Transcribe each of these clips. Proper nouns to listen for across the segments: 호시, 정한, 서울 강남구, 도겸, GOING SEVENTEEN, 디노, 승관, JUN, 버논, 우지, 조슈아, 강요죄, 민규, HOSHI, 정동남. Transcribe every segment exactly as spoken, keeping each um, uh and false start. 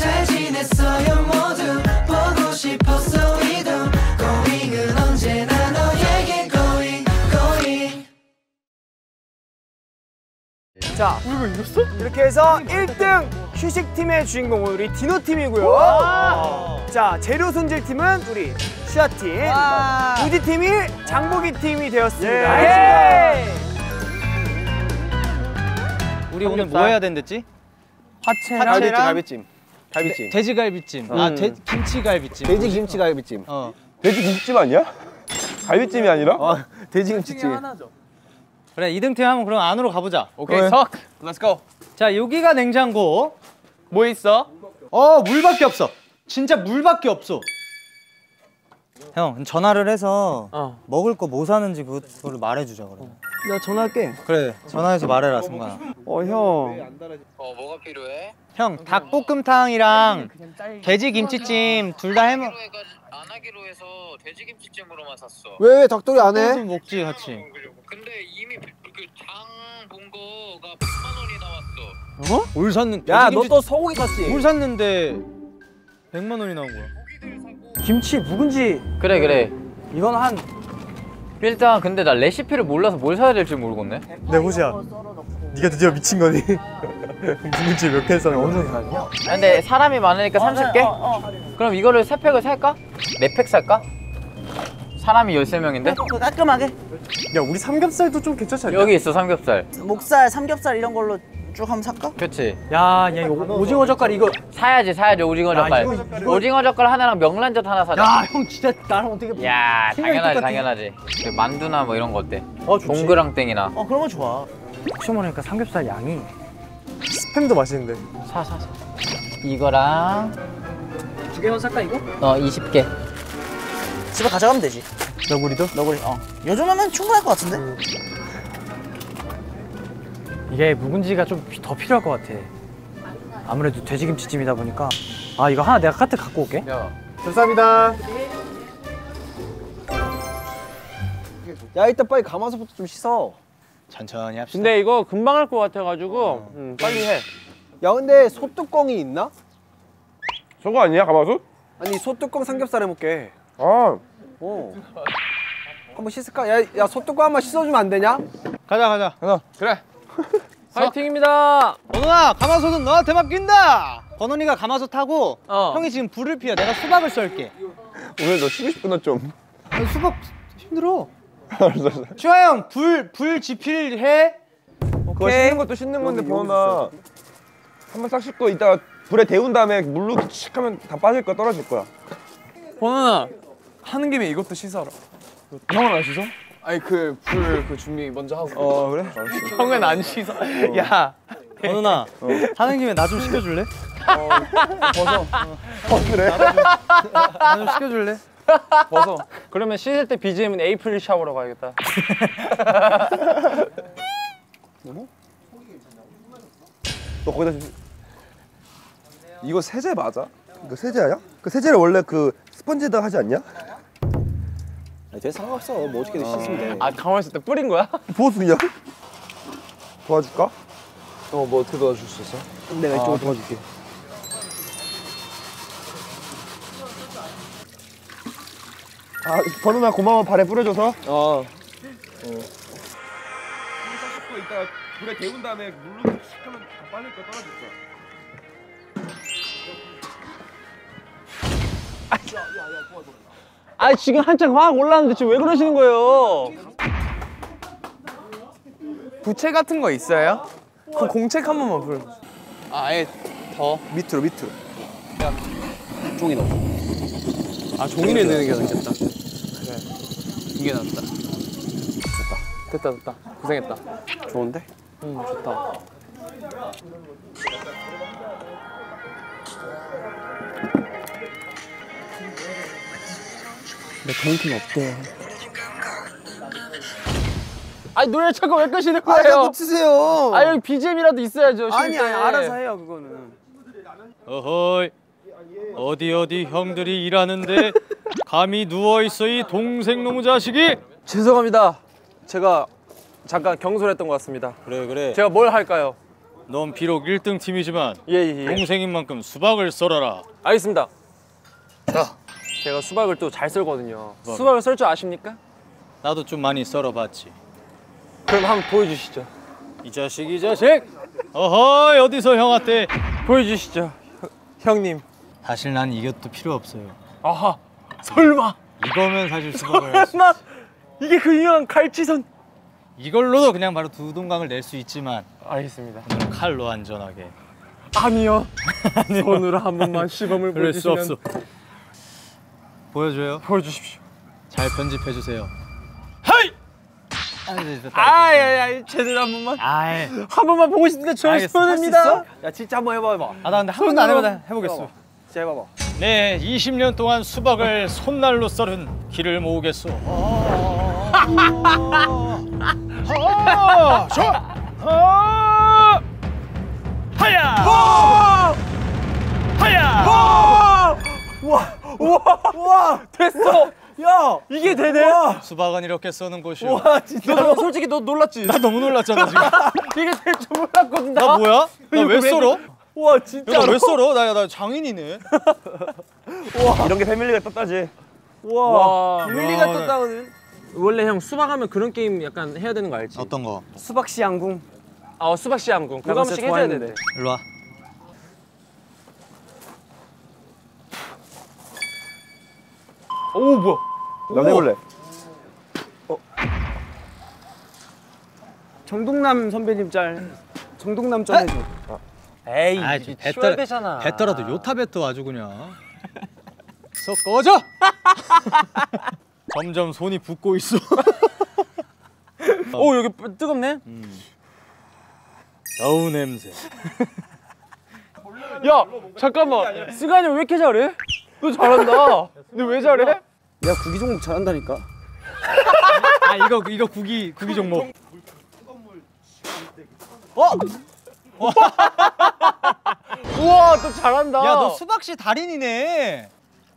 잘 지냈어요 모두 보고 싶었어 우리도 고잉은 언제나 너에게 고잉 고잉. 자 이거 이겼어? 이렇게 해서 일 등 휴식팀의 주인공은 우리 디노팀이고요. 자 재료 손질팀은 우리 슈아팀, 우디팀이 장보기팀이 되었습니다. 예. 우리 오늘 뭐 해야 된댔지? 화채랑 갈비찜, 갈비찜. 갈비찜. 돼지갈비찜. 음. 아, 돼, 김치갈비찜. 돼지김치갈비찜. 어. 돼지김치찜 아니야? 갈비찜이 아니라? 어, 돼지김치찜. 그래, 이등팀 한번 그럼 안으로 가보자. 오케이, 그래. 석! Let's go! 자, 여기가 냉장고. 뭐 있어? 어, 물밖에 없어. 진짜 물밖에 없어. 형, 전화를 해서 어. 먹을 거 뭐 사는지 그걸 말해주자, 그래. 어. 야, 전화할게. 그래, 전화해서 말해라, 승관아. 어, 형. 어, 뭐가 필요해? 형, 닭볶음탕이랑 돼지김치찜 둘 다 해먹... 안 하기로 해서 돼지김치찜으로만 샀어. 왜, 왜 닭도리 안 해? 먹지, 같이. 근데 이미 그 장 본 거가 백만 원이 나왔어. 어? 뭘 샀는데? 야, 너 또 소고기 샀지? 뭘 샀는데 백만 원이 나온 거야? 김치, 묵은지. 그래, 그래. 이건 한... 일단 근데 나 레시피를 몰라서 뭘 사야 될지 모르겠네. 네, 호시야. 네가 드디어 미친 거니? 묵은지 몇 개 사는 거야? 근데 사람이 많으니까 어, 삼십 개? 어, 어. 그럼 이거를 세 팩을 살까? 네 팩 살까? 사람이 열세 명인데? 그거 깔끔하게. 야, 우리 삼겹살도 좀 괜찮지 않냐? 여기 있어, 삼겹살. 목살, 삼겹살 이런 걸로 쭉 한번 살까? 그렇지. 야, 야, 오징어 젓갈 이거 사야지, 사야지, 오징어 젓갈. 야, 이거, 이거... 오징어 젓갈 하나랑 명란젓 하나 사자. 야, 형 진짜 나랑 어떻게... 야, 당연하지, 당연하지. 만두나 뭐 이런 거 어때? 어, 좋지. 동그랑땡이나. 어, 그런 거 좋아. 혹시 모르니까 삼겹살 양이... 스팸도 맛있는데. 사, 사, 사. 이거랑... 두 개만 살까, 이거? 어, 이십 개. 집에 가져가면 되지. 너구리도? 너구리, 어. 요즘하면 충분할 것 같은데? 음. 이게 묵은지가 좀 더 필요할 것 같아. 아무래도 돼지김치찜이다 보니까. 아, 이거 하나 내가 카트 갖고 올게. 야. 감사합니다. 야, 일단 빨리 가마솥부터 좀 씻어. 천천히 합시다. 근데 이거 금방 할 것 같아가지고 어. 응, 빨리 해. 야, 근데 솥뚜껑이 있나? 저거 아니야, 가마솥? 아니, 솥뚜껑 삼겹살 해먹게. 아. 어. 한번 씻을까? 야, 야, 솥뚜껑 한번 씻어주면 안 되냐? 가자, 가자. 가자. 그래. 파이팅입니다. 버논아, 가마솥은 너한테 맡긴다. 버논이가 가마솥 타고 어. 형이 지금 불을 피워. 내가 수박을 썰게. 오늘 너 쉬고 싶구나 좀. 아니, 수박 힘들어. 슈아 형, 불, 불 지필해. 오케이. 그거 씻는 것도 씻는 건데 버논아, 한번 싹 씻고 이따가 불에 데운 다음에 물로 칙 하면 다 빠질 거야, 떨어질 거야. 버논아, 하는 김에 이것도 씻어라. 형은 안 씻어? 아니, 그 불 그 준비 먼저 하고. 어, 그래? 형은 안 씻어. 어. 야, 버논아, 어. 하는 김에 나 좀 시켜줄래? 어, 벗어. 어, 그래? 나 좀 시켜줄래? 벗어. 그러면 씻을 때 비지엠은 에이프릴 샤워로 가야겠다. 뭐? 너 거기다 좀... 이거 세제 맞아? 이거 세제야? 그 세제를 원래 그 스펀지에다 하지 않냐? 쟤 상관없어. 뭐 어떻게든 어... 씻으면 돼. 아, 가만히 있을 때 뿌린 거야? 보수 그냥? 도와줄까? 어, 뭐 어떻게 도와줄 수 있어? 내가 이쪽으로 아, 도와줄게. 아, 버논아 고마워. 발에 뿌려줘서. 어. 씻고 이따 물에 데운 다음에 물로 씻으면 다 빠질 거야, 떨어질 거야. 야, 야, 야, 도와, 도와. 아, 지금 한창 확 올라왔는데 지금 왜 그러시는 거예요? 부채 같은 거 있어요? 그 공책 한 번만 불러. 아, 아예 더? 밑으로, 밑으로. 야, 종이 넣어. 아, 종이를 넣는 게 낫겠다. 그래, 이게 낫다. 됐다, 됐다, 됐다. 고생했다. 좋은데? 응, 좋다. 내 돈은 없대. 아니, 노래 자꾸 왜 끄시는 거예요? 아니, 자꾸 치세요. 아, 여기 비지엠이라도 있어야죠. 아니, 아니, 알아서 해요, 그거는. 어허이, 어디 어디 형들이 일하는데 감히 누워있어, 이 동생 놈의 자식이. 죄송합니다. 제가 잠깐 경솔했던 것 같습니다. 그래, 그래. 제가 뭘 할까요? 넌 비록 일 등 팀이지만 예, 예, 예. 동생인 만큼 수박을 썰어라. 알겠습니다. 자, 제가 수박을 또 잘 썰거든요. 수박. 수박을 썰 줄 아십니까? 나도 좀 많이 썰어봤지. 그럼 한번 보여주시죠. 이 자식 이 자식! 어허, 어디서 형한테 보여주시죠. 형, 형님. 사실 난 이것도 필요 없어요. 아하, 설마! 이거면 사실 수박을 할 수 있어. 이게 그 유명한 갈치손! 이걸로도 그냥 바로 두동강을 낼 수 있지만. 알겠습니다. 칼로 안전하게. 아니요. 아니요. 손으로 한 번만 시범을 보여주시면. 그럴 수 없어. 보여줘요? 보여주십시오. 잘 편집해주세요. 헤이! 아예예, 제대로 한 번만. 아예. 한 번만 보고 싶은데 저희 손입니다. 야 진짜 한번 해봐 해봐. 아 나 근데 한 번도 안 해봐. 해보겠어. 진짜 해봐봐. 네, 이십 년 동안 수박을 손날로 썰은 기를 모으겠소. 하하, 저, 하, 하야, 하야, 와, 와, 와, 됐어. 야, 이게 되네. 와. 수박은 이렇게 써는 곳이요. 와, 진짜. 너, 너 솔직히 너 놀랐지? 나 너무 놀랐잖아 지금. 이게 될 줄 몰랐거든. 나, 나 뭐야? 나 왜 썰어? 와, 진짜. 나 왜 썰어? 나, 나 장인이네. 와, 이런 게 패밀리가 떴다지. 와, 패밀리가 떴다거든. 원래 형 수박하면 그런 게임 약간 해야 되는 거 알지? 어떤 거? 수박씨 양궁. 아, 어, 수박씨 양궁. 그거 한 번씩 해줘야 되는데. 일로 와. 오, 뭐야? 나 해볼래. 어. 정동남 선배님 짤. 정동남 짤 해줘. 아. 에이, 아이, 뱉더라, 뱉더라도 요타뱉어 아주 그냥. 썩 꺼져! 점점 손이 붓고 있어. 오, 여기 뜨겁네? 음. 겨우 냄새. 야, 잠깐만. 승관이 왜 이렇게 잘해? 너 잘한다. 근데 왜 잘해? 야, 구기 종목 잘한다니까. 아, 이거 이거 구기 구기 종목. 어? 우와, 너 잘한다. 야, 너 수박씨 달인이네.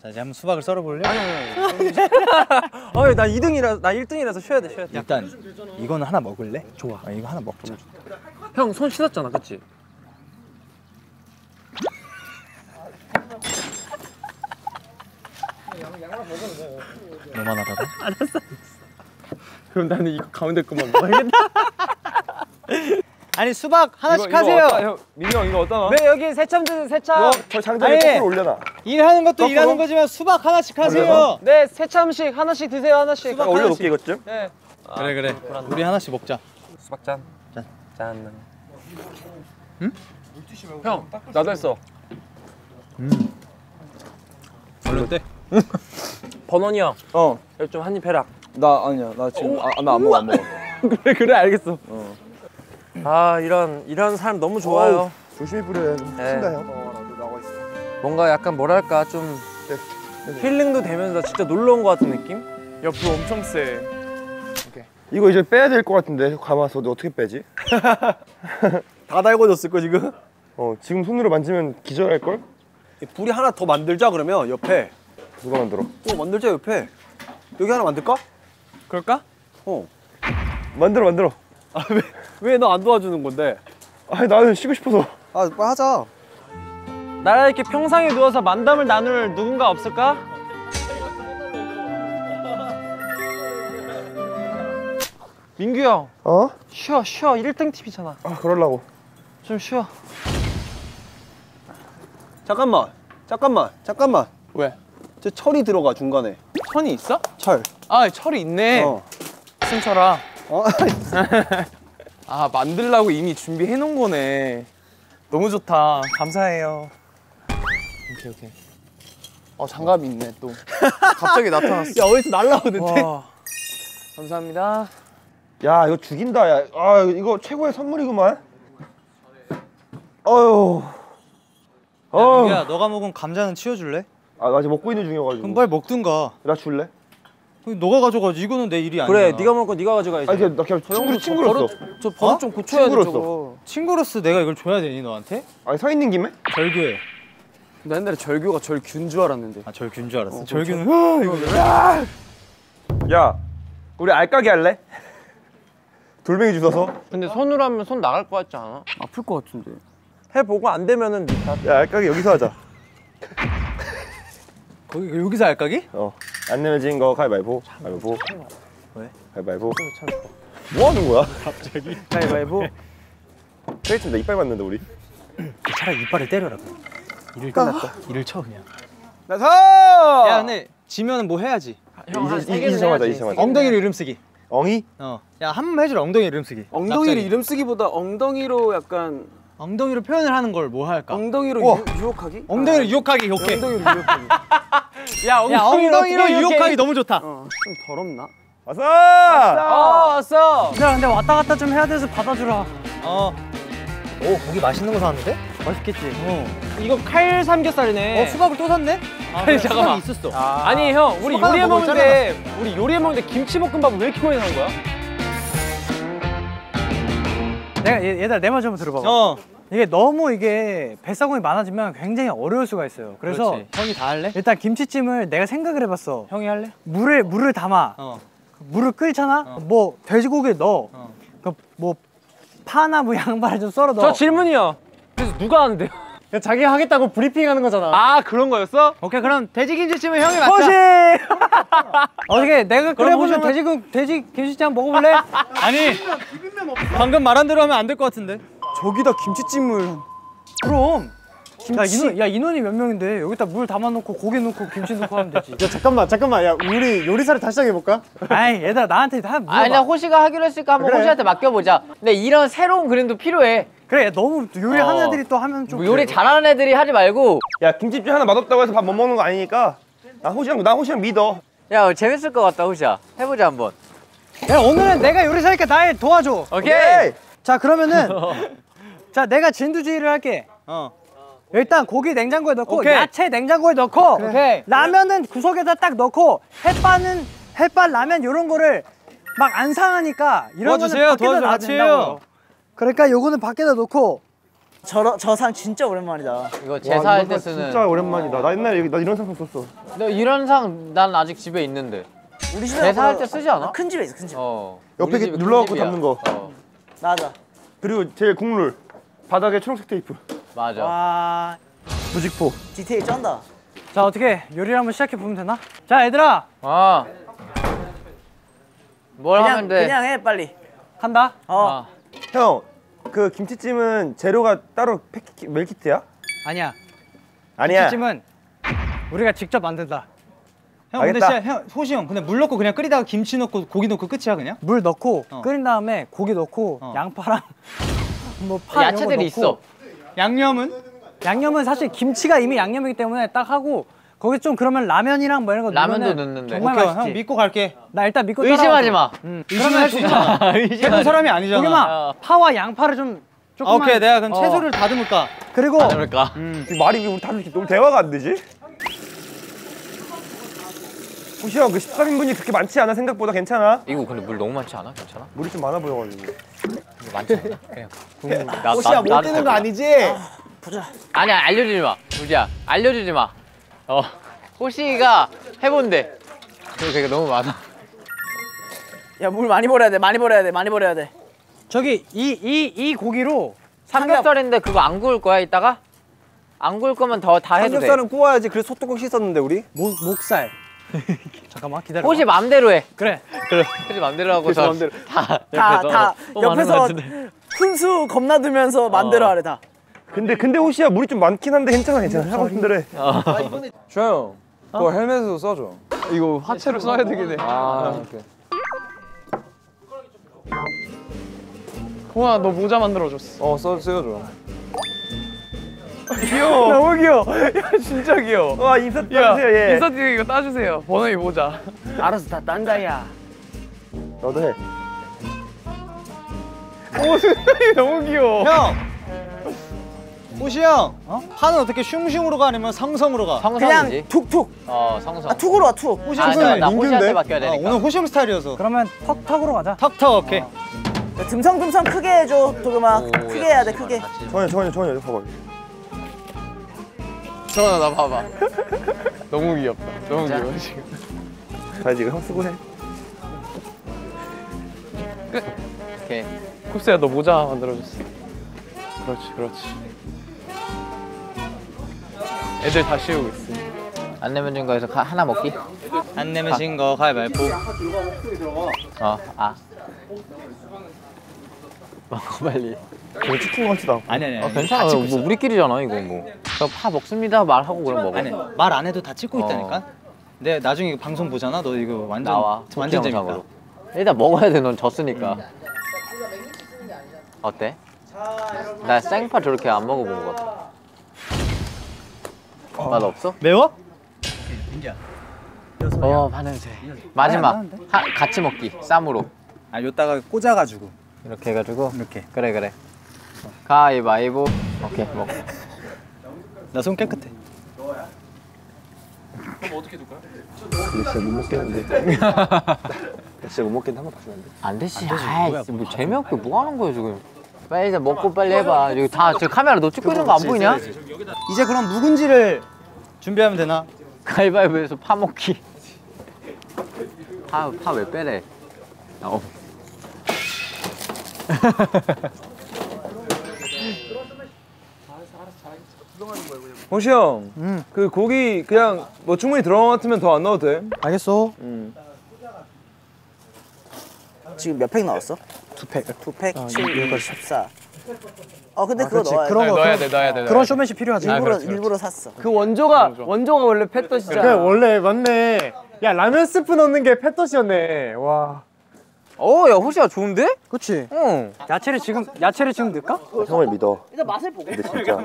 자, 이제 한번 수박을 썰어볼래? 아니, 아니, 아니. 나 이 등이라, 나 일 등이라서 쉬어야 돼, 쉬어야 돼. 일단 이거는 하나 먹을래? 좋아. 아, 이거 하나 먹자. 형, 손 씻었잖아, 그치? 너만 하다가? 알았어. 그럼 나는 이거 가운데 것만 먹어야겠다. 아니, 수박 하나씩 이거, 하세요. 이거 형, 민규 형, 이거 어디다 놔? 왜 여기 세참 드세요, 세참. 저 장전에 거꾸로 올려놔. 일하는 것도 거꾸로? 일하는 거지만 수박 하나씩 하세요. 올려놔. 네, 세참씩 하나씩 드세요, 하나씩. 수박 올려놓을게, 이것 좀. 네. 아, 그래, 그래. 우리 하나씩 먹자. 수박 짠. 짠. 짠. 응? 형, 나도 했어. 음. 어려운데? 버논이 형. 어. 여기 좀 한 입 해라. 나 아니야, 나 지금 아, 나 안 먹어, 안 먹어. 그래, 그래, 알겠어. 어. 아, 이런 이런 사람 너무 좋아요. 어우, 조심히 뿌려야 돼. 신다 형. 뭔가 약간 뭐랄까 좀 네, 네, 네. 힐링도 되면서 진짜 놀러 온 것 같은 느낌? 옆으로 엄청 세. 오케이. 이거 이제 빼야 될 것 같은데 감아서. 너 어떻게 빼지? 다 달궈졌을 거 지금? 어, 지금 손으로 만지면 기절할 걸? 불이 하나 더 만들자 그러면 옆에. 누가 만들어? 어, 만들자 옆에. 여기 하나 만들까? 그럴까? 어. 만들어 만들어. 아, 왜? 왜 너 안 도와주는 건데? 아니, 나는 쉬고 싶어서. 아, 빨리 하자. 나랑 이렇게 평상에 누워서 만담을 나눌 누군가 없을까? 민규 형. 어? 쉬어, 쉬어. 일 등 팀이잖아. 아, 그러려고. 좀 쉬어. 잠깐만. 잠깐만. 잠깐만. 왜? 저 철이 들어가, 중간에. 천이 있어? 철. 아, 철이 있네. 어. 승철아. 어? 아, 만들라고 이미 준비해 놓은 거네. 너무 좋다. 감사해요. 오케이, 오케이. 어, 장갑이 있네, 또. 갑자기 나타났어. 야, 어디서 날라오는데? 와. 감사합니다. 야, 이거 죽인다, 야. 아, 이거 최고의 선물이구만. 어휴. 어. 야, 너가 먹은 감자는 치워줄래? 아, 나 아직 먹고 있는 중이어가지고. 그럼 빨리 먹든가. 나 줄래? 너가 가져가야지. 이거는 내 일이 아니야. 그래, 네가 먹을 건 네가 가져가야지. 아니, 나 그냥 친구로, 친구로서. 저 버릇 좀 고쳐야 돼, 저거. 친구로서 내가 이걸 줘야 되니, 너한테? 아니, 서 있는 김에? 절규해. 나 옛날에 절규가 절균 줄 알았는데. 아, 절균 줄 알았어. 어, 절규는 어, 이거. 야! 야, 우리 알까기 할래? 돌멩이 주워서? 근데 손으로 하면 손 나갈 것 같지 않아? 아플 것 같은데. 해보고 안 되면은 니가. 야, 알까기 여기서 하자. 거기 여기서 알까기? 어. 안 내면 거 가위바위보. 가위바위보. 왜? 가위바위보. 뭐 하는 거야? 갑자기. 가위바위보. 때리면 나 이빨 맞는다 우리. 차라리 이빨을 때려라. 일을 끝났다. 일을 쳐 그냥. 나서! 야, 근데 지면 뭐 해야지? 형 한 세 개는 해야지. 엉덩이로 이름 쓰기. 엉이? 어. 야, 한 번 해주라. 엉덩이 이름 쓰기. 엉덩이로 이름 쓰기보다 엉덩이로 약간 엉덩이로 표현을 하는 걸 뭐 할까? 엉덩이로 유, 유혹하기? 엉덩이로 아, 유혹하기. 오케이. 엉덩이로 유혹하기. 야, 엉덩이로, 야, 엉덩이로 유혹하기 너무 좋다. 어, 좀 더럽나? 왔어! 왔어! 어, 왔어! 야, 근데 왔다 갔다 좀 해야 돼서 받아주라. 어. 오, 고기 맛있는 거 사왔는데? 맛있겠지. 어. 이거 칼 삼겹살이네. 어, 수박을 또 샀네? 아, 아니, 잠깐만. 있었어. 아. 아니, 형, 우리 요리해 먹는데 우리 요리해 먹는데 김치볶음밥을 왜 이렇게 많이 사는 거야? 내가 얘들아 내 말 좀 들어봐봐. 어. 이게 너무 이게 뱃사공이 많아지면 굉장히 어려울 수가 있어요. 그래서 그렇지. 형이 다 할래? 일단 김치찜을 내가 생각을 해봤어. 형이 할래? 물을 물을 담아. 어. 물을 끓잖아. 어. 뭐 돼지고기를 넣어. 어. 그럼 뭐 파나 뭐 양파를 좀 썰어 넣어. 저 질문이요. 그래서 누가 하는데요? 자기 하겠다고 브리핑하는 거잖아. 아 그런 거였어? 오케이 그럼 돼지김치찜은 형이 맞자. 호시! 어떻게 내가 끓여보면 돼지 돼지김치찜 한번 먹어볼래? 아니 방금 말한 대로 하면 안 될 것 같은데. 저기다 김치찜을. 그럼. 김치. 야, 인원이 몇 명인데 여기다 물 담아놓고 고기 넣고 김치 넣고 하면 되지. 야 잠깐만 잠깐만 야 우리 요리사를 다시 시작해볼까? 아이 얘들아 나한테 다 물어봐. 아니 나 호시가 하기로 했으니까 한번 그래. 호시한테 맡겨보자. 근데 이런 새로운 그림도 필요해. 그래 너무 요리하는 어. 애들이 또 하면 좀 요리 그래. 잘하는 애들이 하지 말고. 야 김치찜 하나 맛없다고 해서 밥 못 먹는 거 아니니까 나 호시형 나 호시형 믿어. 야 재밌을 것 같다 호시야. 해보자 한번. 야 오늘은 내가 요리사니까 나에 도와줘. 오케이. 오케이. 자 그러면은 자 내가 진두지휘를 할게. 어. 일단 고기 냉장고에 넣고 오케이. 야채 냉장고에 넣고 그래. 라면은 구석에다 딱 넣고 햇반은 햇반 라면 이런 거를 막 안 상하니까 이런 도와주세요, 거는 밖에다 놔야 된다고요. 그러니까 요거는 밖에다 놓고. 저 저 상 진짜 오랜만이다. 이거 제사할 때 쓰는. 진짜 오랜만이다. 어. 나 옛날에 여기, 나 이런 상 썼었어. 너 이런 상 난 아직 집에 있는데. 우리 집에 제사할 때 쓰지 않아? 큰 집에 있어 큰 집. 어. 옆에 이렇게 눌러갖고 담는 거. 어. 맞아. 그리고 제일 국룰 바닥에 초록색 테이프. 맞아. 와... 부직포. 디테일 쩐다. 자 어떻게 요리를 한번 시작해 보면 되나? 자 얘들아. 아. 뭘 그냥, 하면 돼? 그냥 해 빨리. 한다. 어. 아. 형, 그 김치찜은 재료가 따로 패키 밀키트야? 아니야. 아니야. 김치찜은 우리가 직접 만든다. 형 알겠다. 근데 진짜 형 호시 형 근데 물 넣고 그냥 끓이다가 김치 넣고 고기 넣고 끝이야 그냥? 물 넣고 어. 끓인 다음에 고기 넣고 어. 양파랑 뭐 파 이런 거 넣고. 야채들이 있어. 양념은? 양념은 사실 김치가 이미 양념이기 때문에 딱 하고 거기 좀 그러면 라면이랑 뭐 이런 거 라면도 넣는데 정말 오케이, 맛있지? 형 믿고 갈게. 나 일단 믿고 따라와. 의심하지 마. 응. 의심할 수 있잖아. 배운 사람이 아니잖아. 도겸아 파와 양파를 좀 조금만. 아, 오케이 내가 그럼 어. 채소를 다듬을까? 그리고 다듬을까? 음. 말이 우리 다 너무 대화가 안 되지? 호시 형 그 십삼 인분이 그렇게 많지 않아 생각보다 괜찮아? 이거 근데 물 너무 많지 않아? 괜찮아? 물이 좀 많아 보여가지고. 많지 않아? 그냥. 음, 나, 호시야 못 뜨는 거 아니지? 아, 보자. 아니야 알려주지 마. 우지야 알려주지 마. 어 호시가 해본대. 그리고 되게 너무 많아. 야 물 많이 버려야 돼. 많이 버려야 돼. 많이 버려야 돼. 저기 이 이 이 고기로 삼겹살인데 그거 안 구울 거야 이따가? 안 구울 거면 더 다 해도 돼. 삼겹살은 구워야지. 그래서 소뚜껑 씻었는데 우리. 목 목살. 잠깐만 기다려. 호시 맘대로 해. 그래. 그래. 호시 맘대로 하고 다 다 다 옆에서 훈수 겁나 두면서 맘대로 어. 하래 다. 근데 근데 호시야 물이 좀 많긴 한데 괜찮아 괜찮아. 하고 싶은대로 해. 주영, 그거 헬멧으로 써줘. 이거 화채로 써야 되겠네. 아, 오케이. 호아, 너 모자 만들어 줬어. 어, 써 쓰여줘. 귀여워. 너무 귀여워. 야, 진짜 귀여워. 와, 인서트 따주세요, 얘. 인서트 이거 따주세요. 버논이 모자. 알아서 다 딴다, 야. 너도 해. 오, 승관이 너무 귀여워. 형! 호시 형! 어? 파는 어떻게 슝슝으로 가? 아니면 성성으로 가? 성성이지. 그냥 툭툭! 어, 성성. 아, 툭으로 와, 툭! 호시 형은 민규인데? 아, 오늘 호시 형 스타일이어서. 그러면 턱턱으로 가자. 턱턱, 오케이. 어. 야, 듬성듬성 크게 해줘, 도겸아. 크게 야, 해야 돼, 크게. 정한이, 정한이, 정한이, 봐봐. 정한아, 나 봐봐. 너무 귀엽다. 너무 진짜? 귀여워, 지금. 자, 지금 형 수고해. 끝! 이렇게. 쿱스야 너 모자 만들어줬어. 그렇지 그렇지. 애들 다 씌우고 있어. 안 내면 준 거에서 가, 하나 먹기? 안 내면 준 거 가위바위보. 어, 아. 먹어 빨리. 이거 치킨 같지도 않고. 아니 아니, 아니. 아, 괜찮아. 뭐 있어. 우리끼리잖아 이거 뭐. 저 파 먹습니다 말하고 그럼 먹어. 아니 말 안 해도 다 찍고 어. 있다니까. 내 나중에 방송 보잖아. 너 이거 완전 나와. 완전 재밌다. 일단 먹어야 돼. 넌 졌으니까. 음. 어때? 나 생파 저렇게 안 먹어본 것 같아. 어. 맛 없어? 매워? 민규야. 어 반응돼. 마지막 하, 같이 먹기. 쌈으로. 아 요따가 꽂아가지고. 이렇게 해가지고. 이렇게. 그래 그래. 가위바위보. 오케이 먹. 나 손 깨끗해. 그럼 어떻게 둘까요? 진짜 못 먹겠는데. 진짜 못 먹겠는데 한 번 봐주면 안 돼? 안 되지. 아이 뭐 재미없게 뭐 하는 거야 지금. 빨리 일단 먹고 빨리 해봐. 이거 다 지금 카메라 너 찍고 있는 거 안 보이냐? 이제 그럼 묵은지를 준비하면 되나? 가위바위보에서 파 먹기. 파 파 왜 빼래? 어. 호시 형, 음. 그 고기 그냥 뭐 충분히 들어간 것 같으면 더 안 넣어도 돼. 알겠어. 음. 지금 몇 팩 나왔어? 두 팩. 두 팩? 어, 칠, 육, 십사. 어 근데 아, 그거 넣어야, 그런 거, 넣어야 그런, 돼. 넣어야 돼. 그런 쇼맨십 필요하지. 일부러, 아, 그렇지, 그렇지. 일부러 샀어. 그 원조가 원조가 원래 팻토시잖아. 그래 원래 맞네. 야 라면 스프 넣는 게 팻토시였네. 와. 어, 야 호시야 좋은데? 그렇지. 응. 야채를 지금 야채를 지금 넣을까? 어, 형을 믿어. 일단 맛을 보고. 근데 진짜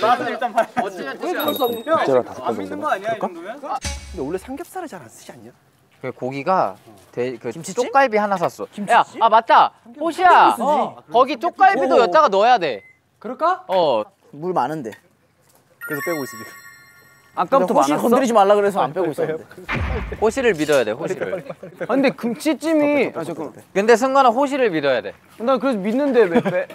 맛을 일단 봐. 어찌나 그럴 수 없는 뼈. 진짜 다 믿는 거 아니야 이 정도면? 근데 원래 삼겹살을 잘 안 쓰지 않냐? 그 고기가 대, 그 김치찜? 쪽갈비 하나 샀어. 김치찜? 야, 아 맞다. 호시야. 어, 거기 쪽갈비도 오. 여기다가 넣어야 돼. 그럴까? 어. 물 많은데. 그래서 빼고 있어 지금. 아까부터 호시 많았어? 건드리지 말라 그래서 안 빼고 있었는데. 호시를 믿어야 돼, 호시를. 아, 근데 김치찜이... 아, 잠깐만. 근데 승관아 호시를 믿어야 돼. 나 그래서 믿는데 왜 빼?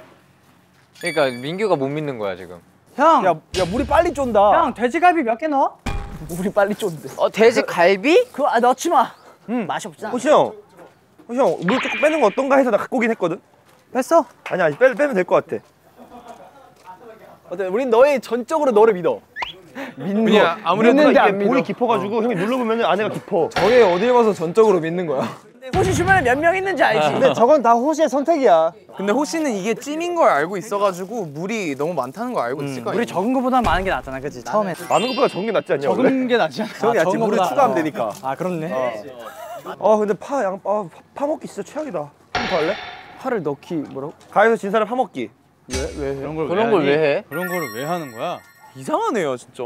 그러니까 민규가 못 믿는 거야, 지금. 형! 야, 야 물이 빨리 쫀다. 형, 돼지갈비 몇 개 넣어? 물이 빨리 쫀대. 어, 돼지갈비? 그거 아, 넣지 마. 응, 맛이 없잖아. 호시 형, 호시 형, 물 조금 빼는 거 어떤가 해서 나 갖고 오긴 했거든? 뺐어? 아니, 아니, 빼, 빼면 될 것 같아. 어때? 우린 너의 전적으로 너를 믿어. 믿는 거. 아무래도 이게 볼이 깊어가지고 어. 형이 눌러보면 안에가 깊어. 저게 어딜 봐서 전적으로 믿는 거야. 호시 주변에 몇 명 있는지 알지? 근데 저건 다 호시의 선택이야. 근데 호시는 이게 찜인 걸 알고 있어가지고 물이 너무 많다는 걸 알고 음. 있을 거야. 물이 적은 것보다 많은 게 낫잖아, 그치? 처음에 많은 것보다 적은 게 낫지 않냐? 적은 원래? 게 낫지 않아? 적은 게 낫지, 물을 추가하면 어. 되니까. 아 그렇네. 어. 아 근데 파, 양, 아, 파, 파 먹기 진짜 최악이다. 한 번 할래? 파를 넣기 뭐라고? 가위에서 진 사람 파 먹기. 왜? 왜 해? 그런 걸 그런 걸 왜 해? 그런 거를 왜 하는 거야? 이상하네요, 진짜.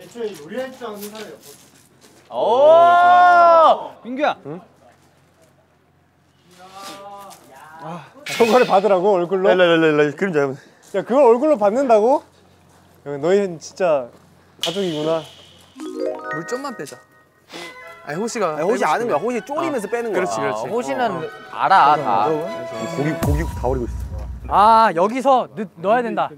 애초에 요리할 줄 아는 사람이 없었어. 오! 민규야! 응? 아, 저거를 받으라고, 얼굴로? 랄랄랄랄, 그림자 해보자. 야, 그걸 얼굴로 받는다고? 너희는 진짜 가족이구나. 물 좀만 빼자. 아니, 호시가. 아니, 호시 아는 거야. 호시 쫄이면서 어. 빼는 거야. 그렇지, 그렇지. 호시는 어. 알아, 다. 고기, 고기 다 버리고 있어. 아 여기서 넣, 넣어야 된다.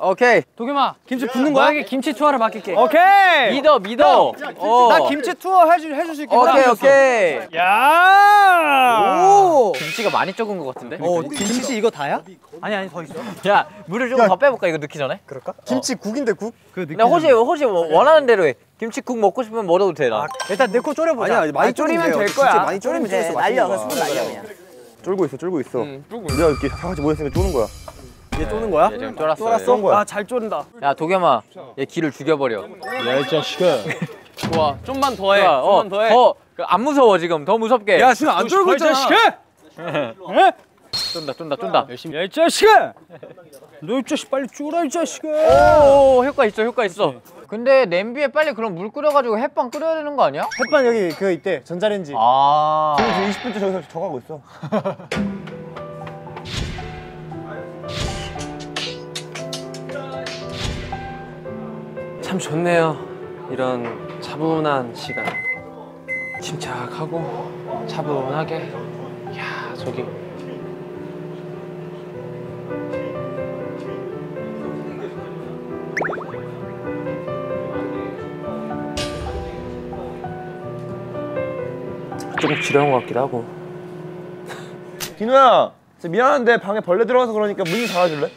오케이 도겸아 김치 붓는 거야? 너에게 김치 투어를 맡길게. 오케이 믿어 믿어. 야, 야, 김치, 어. 나 김치 투어 해주, 해주실게. 오케이 오케이. 야오 김치가 많이 적은 거 같은데? 어 김치 이거 다야? 아니 아니 더 있어. 야 물을 조금 더 빼볼까 이거 넣기 전에? 그럴까? 김치 국인데 국? 그 나 호시 호시 원하는 대로 해. 김치국 먹고 싶으면 먹어도 돼 나. 아, 일단 넣고 졸여보자. 아니야 많이 졸이면 될 거야. 진짜 많이 졸이면 돼. 날려 그냥 스프 날려 그냥. 쫄고 있어, 쫄고 있어. 응, 쫄고 있어. 내가 이렇게 다 같이 모였으니까 쪼는 거야. 얘 네, 쪼는 거야? 지금 쫄았어. 쫄았어? 거야. 아, 잘 쪼른다. 야, 도겸아, 얘 기를 죽여버려. 야, 이 자식아. 좋아, 좀만 더 해. 좋아, 좀만 어, 더 해. 더, 안 무서워 지금, 더 무섭게. 야, 지금 안 쫄고 있잖아. 이 자식아! 쫀다, 쫀다, 쫀다. 열심히. 야, 이 자식아! 너 이 자식 빨리 쫄아, 이 자식아. 오, 효과 있어, 효과 있어. 근데 냄비에 빨리 그럼 물 끓여가지고 햇반 끓여야 되는 거 아니야? 햇반 여기 그 있대 전자레인지. 아 지금 이십 분째 저기서 저가고 있어. 참 좋네요. 이런 차분한 시간. 침착하고 차분하게. 이야 저기. 조금 지루한 것 같기도 하고. 디노야! 저 미안한데 방에 벌레 들어와서 그러니까 문 닫아줄래?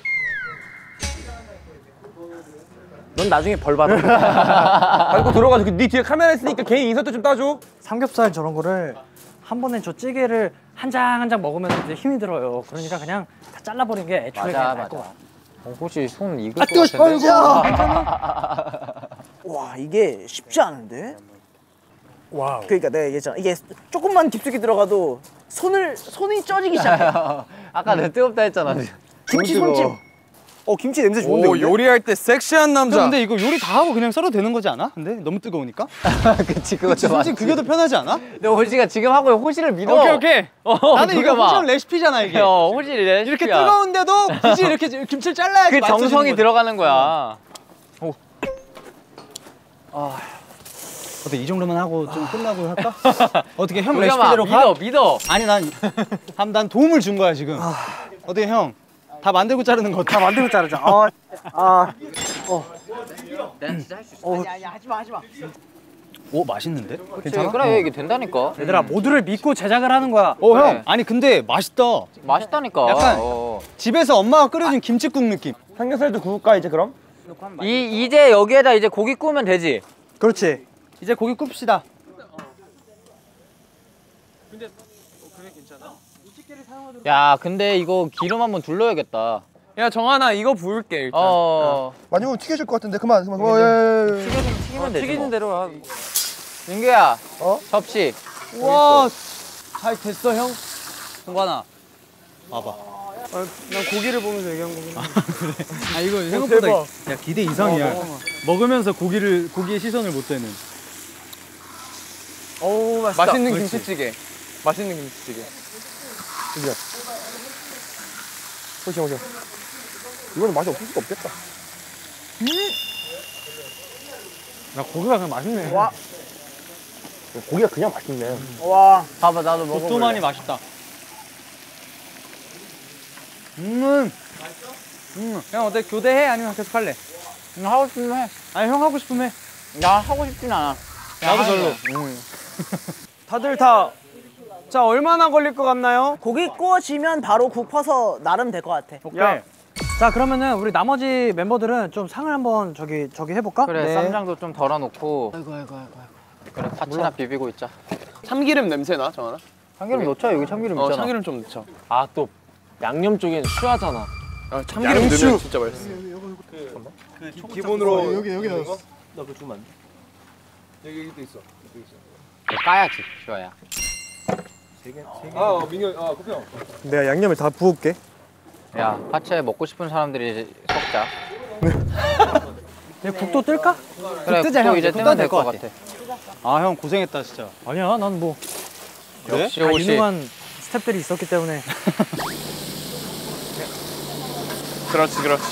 넌 나중에 벌 받아. 밟고 들어가서 네 뒤에 카메라 있으니까 개인 인사도 좀 따줘. 삼겹살 저런 거를 한 번에 저 찌개를 한 장 한 장 먹으면서 이제 힘이 들어요. 그러니까 그냥 다 잘라버린 게 애초에 맞아, 맞아. 거야. 어, 혹시 손 익을 아, 것 같은데? 와 이게 쉽지 않은데? 와우. 그러니까 내가 얘기했잖아. 이게 조금만 깊숙이 들어가도 손을 손이 쪄지기 시작해. 아까 내 뜨겁다 했잖아. 김치 손집. 어 김치 냄새 좋은데. 오 근데? 요리할 때 섹시한 남자. 근데 이거 요리 다 하고 그냥 썰어도 되는 거지 않아? 근데 너무 뜨거우니까. 그치 그거 좀 맞지. 그게 더 편하지 않아? 근데 호시가 지금 하고 호시를 믿어. 오케이 오케이. 어, 나는 이거 호시 레시피잖아 이게. 어 호시 레시피야. 이렇게 뜨거운데도 굳이 이렇게 김치를 잘라야지. 그 정성이 들어가는 거야. 어. 아. 어때 이 정도만 하고 좀 끝나고 할까? 어떻게 형 레시피대로 가? 믿어 믿어. 아니 난 한 난 도움을 준 거야 지금. 아. 어떻게 형? 다 만들고 자르는 거. 다 만들고 자르자. 아, 아, 어. 내가 진짜 할 수 있어. 아니야, 아니야, 하지 마, 하지 마. 오, 맛있는데? 그치, 괜찮아? 그래, 이게 된다니까. 얘들아, 음. 모두를 믿고 제작을 하는 거야. 어, 그래. 형. 아니, 근데 맛있다. 맛있다니까. 약간 어. 집에서 엄마가 끓여준 김치국 느낌. 삼겹살도 구울까 이제 그럼? 이 이제 여기에다 이제 고기 구우면 되지. 그렇지. 이제 고기 굽시다. 근데 그게 괜찮아? 야 근데 이거 기름 한번 둘러야겠다. 야 정한아 이거 부을게 일단. 어... 많이 보면 튀겨질 것 같은데 그만 그만. 어, 예, 예. 튀겨지면 튀기면 되지. 어, 튀기는 뭐. 대로 와. 민규야. 어? 접시. 우와. 잘 됐어 형. 승관아. 봐봐. 아, 난 고기를 보면서 얘기한 거구나. 아, 그래. 아 이거 생각보다 대박. 야 기대 이상이야. 어, 먹으면. 먹으면서 고기를 고기에 시선을 못 대는. 오 맛있다. 맛있는 그렇지. 김치찌개. 맛있는 김치찌개. 진짜. 호시 호시 이거는 맛이 없을 수가 없겠다. 음? 나 고기가 그냥 맛있네. 와. 고기가 그냥 맛있네. 음. 와. 봐봐 나도 먹어볼래. 도토만이 맛있다. 음. 맛있어? 음. 형 어때? 교대해? 아니면 계속 할래? 음, 하고 싶으면 해. 아니 형 하고 싶으면 해. 나 하고 싶진 않아. 나도 별로. 음. 다들 다. 자, 얼마나 걸릴 것 같나요? 고기 구워지면 바로 국 퍼서 나름 될 것 같아. 오케이. 야. 자, 그러면은 우리 나머지 멤버들은 좀 상을 한번 저기 저기 해볼까? 그래, 네. 쌈장도 좀 덜어놓고. 아이고, 아이고, 아이고. 아이고. 그래, 파채나 비비고 있자. 참기름 냄새나, 정한아? 참기름 여기. 넣자, 여기 참기름 어, 있잖아. 참기름 좀 넣자. 아, 또 양념 쪽엔 슈하잖아. 아, 참기름 넣으면 진짜 맛있어. 여기, 여기, 여기. 잠깐만. 그, 기, 기본으로 여기, 여기 넣어. 나 그거 주면 안 돼? 여기, 여기도 있어. 여기 있어. 까야지, 슈아야. 세 개, 세 개. 아, 어, 민규, 아, 고평. 내가 양념을 다 부을게. 야, 파채 먹고 싶은 사람들이 섞자. 내 국도 뜰까? 그래, 뜨자, 형. 이제 뜨면 될 것 같아. 아, 형 고생했다, 진짜. 아니야, 난 뭐. 역시 다 유능한 스태프들이 있었기 때문에. 그렇지, 그렇지.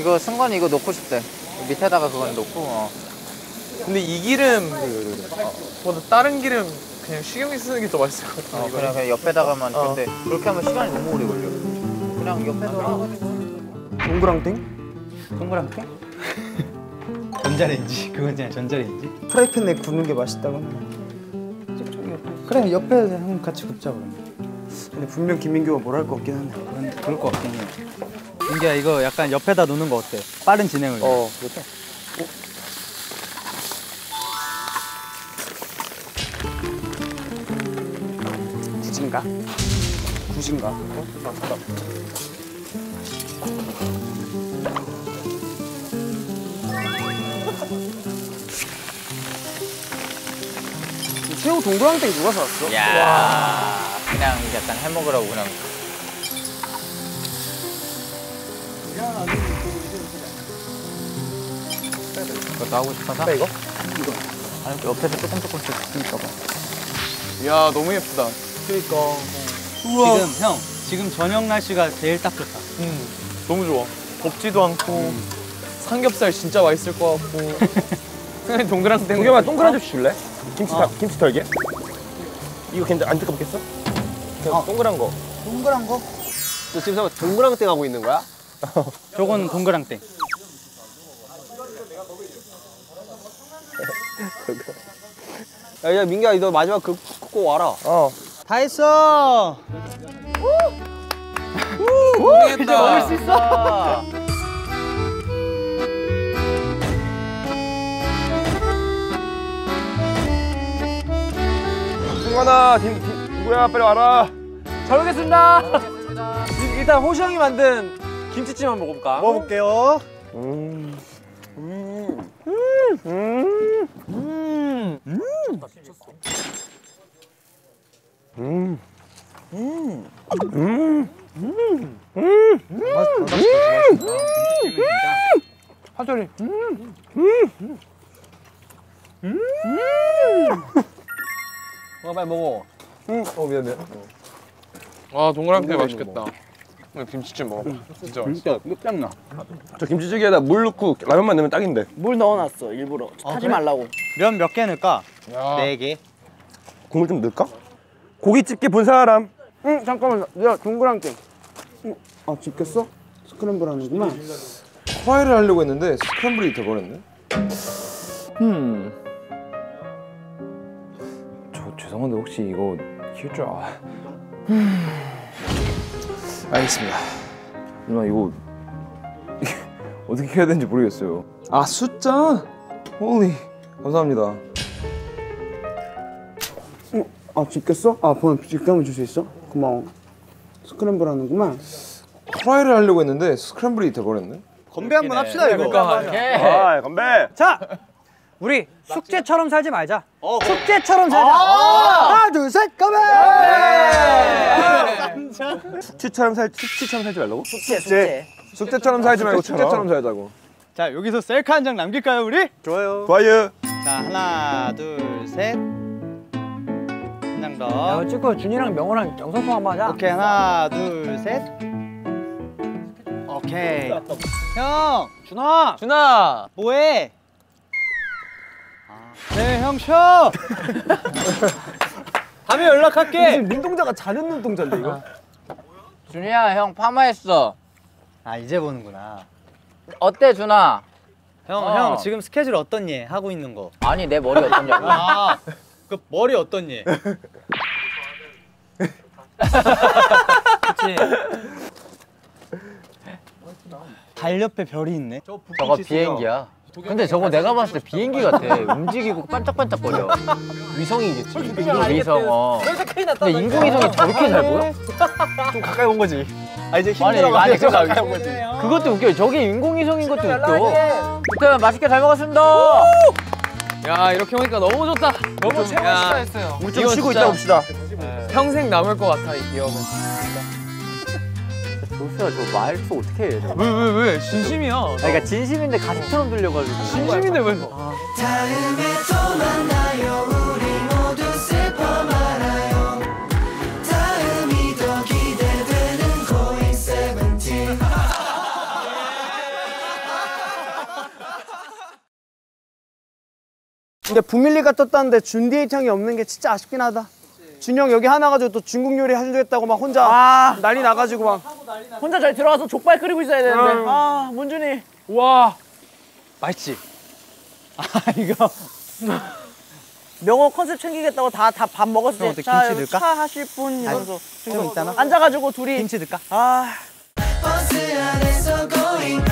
이거 승관이 이거 놓고 싶대. 밑에다가 그건 놓고. 어. 근데 이 기름보다 다른 기름 그냥 식용유 쓰는 게 더 맛있을 것 같아. 어, 그냥, 그냥 옆에다가만. 어. 근데 그렇게 하면 시간이 너무 오래 걸려. 그냥 옆에다가 해가지고. 동그랑땡? 동그랑땡? 전자레인지. 그건 그냥 전자레인지. 프라이팬에 구우는 게 맛있다고 하면. 그래 옆에 한번 같이 굽자 그러면. 근데 분명 김민규가 뭘 할 것 같긴 한데. 그럴 것 같긴 해. 민규야 이거 약간 옆에다 놓는 거 어때? 빠른 진행을. 어 이렇게. 굳인가? 굳인가? 어? 맞다. 새우 동그랑땡 누가 사왔어? 야 그냥 약간 해먹으라고 그냥. 그것도 하고 싶어서? 그래, 이거? 이거. 아니, 옆에서 조금 조금씩 굽으니까 봐. 이야 너무 예쁘다. 그러니까 우와. 지금 형 지금 저녁 날씨가 제일 딱 좋다. 음, 너무 좋아. 덥지도 않고. 음. 삼겹살 진짜 맛있을 것 같고. 그냥 동그랑땡. 도겸아 동그란 접시 줄래? 김치 아. 김치 털게. 이거 괜찮? 안 뜨겁겠어? 그냥 아. 동그란 거. 동그란 거? 너 지금 잠깐 동그랑땡 하고 있는 거야? 저건 동그랑땡. 야 민규야 너 마지막 그 꼭 와라. 어. 다 했어. 오! 오! 이제 먹을 수 있어. 승관아, 누구야? 빨리 와라. 잘 먹겠습니다. 일단 호시 형이 만든 김치찜 한번 먹어볼까? 먹어볼게요. 음. 음. 음. 음. 음. 음. 음. 음. 음. 음. 음. 맛있다. 파절이. 음. 음. 음. 먹어, 빨리 먹어. 음. 어, 미안해. 아, 동그랑땡 맛있겠다. 김치찜 먹어. 진짜 맛있어. 끝장나. 저 김치찌개에다 물 넣고 라면만 넣으면 딱인데. 물 넣어놨어, 일부러. 아, 타지 그래? 말라고. 면 몇 개 넣을까? 야. 네 개. 국물 좀 넣을까? 고깃집게 본 사람. 응, 잠깐만. 야, 동그랑땡. 응. 아, 집겠어? 스크램블 하는구나. 콰이를 하려고 했는데 스크램블이 돼버렸네. 음. 저 죄송한데 혹시 이거 키울 줄 아... 음. 알겠습니다. 누나 이거 어떻게 해야 되는지 모르겠어요. 아, 숫자? 홀리. 감사합니다. 응. 아, 집겠어? 아, 보면 집게하면 줄 수 있어? 고마워. 스크램블 하는구만. 프라이를 하려고 했는데 스크램블이 돼버렸네. 건배 한번 합시다, 이거. 아, 건배! 자! 우리 숙제처럼 살지 말자. 어, 숙제처럼 살자. 하나, 둘, 셋, 건배! 숙제처럼 살, 숙제처럼 살지 말라고? 숙제, 숙제. 숙제처럼 살지 말고 숙제처럼 살자고. 자, 여기서 셀카 한 장 남길까요, 우리? 좋아요. 좋아요. 자, 하나, 둘, 셋. 야, 찍고 준이랑 명호랑 영상통화 한번 하자. 오케이, 하나, 둘, 셋. 오케이. 형! 준아! 준아! 뭐해? 아. 네, 형 쉬어! 다음에 연락할게! 지금 눈동자가 자는 눈동자인데, 이거? 준이야, 형 파마했어. 아, 이제 보는구나. 어때, 준아? 형, 어. 형 지금 스케줄 어떻니? 하고 있는 거. 아니, 내 머리 어떻냐고. 아. 그 머리 어떻니? 그치? 발 옆에 별이 있네? 저거 비행기야. 근데 저거 내가 봤을 때 비행기 같아. 움직이고 반짝반짝거려. 위성이겠지. 인공위성. 어. 근데 인공위성이 저렇게 잘 보여? 좀 가까이 온 거지. 아, 이제 힘들어가지고 좀 가까이 온 거지. 그것도 웃겨. 저게 인공위성인 것도 웃겨. 일단 맛있게 잘 먹었습니다. 야, 이렇게 오니까 너무 좋다. 너무 최고시다 했어요. 우리 좀 쉬고 있다 봅시다. 평생 남을 것 같아, 이 기억은. 도수야, 저 말투 어떻게 해? 왜, 왜, 왜? 진심이야. 아, 그러니까 진심인데 가식처럼 들려가지고. 진심인데 왜? 아. 근데 부밀리가 떴다는데 준디에이팅이 없는 게 진짜 아쉽긴 하다. 준형 여기 하나 가지고 또 중국 요리 해주겠다고 막 혼자 아, 난리 아, 나가지고 막 난리 혼자 잘 들어와서 족발 끓이고 있어야 되는데. 음. 아, 문준이. 와, 맛있지? 아, 이거 명호 컨셉 챙기겠다고 다 다 밥 먹었을 때. 어때, 김치 넣을까? 차 하실 분 이러면서 좀 있잖아. 앉아가지고 둘이 김치 넣을까? 아. 버스 안에서 고잉